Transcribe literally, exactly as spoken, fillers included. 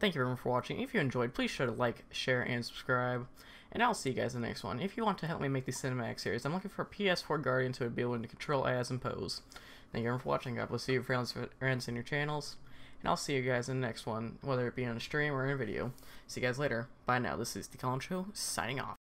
Thank you everyone for watching. If you enjoyed, please show to like, share, and subscribe. And I'll see you guys in the next one. If you want to help me make these cinematic series, I'm looking for a P S four Guardian to be able to control as and pose. Thank you everyone for watching. God bless you, friends, friends, and your channels. And I'll see you guys in the next one, whether it be on a stream or in a video. See you guys later. Bye now. This is The Colin Show, signing off.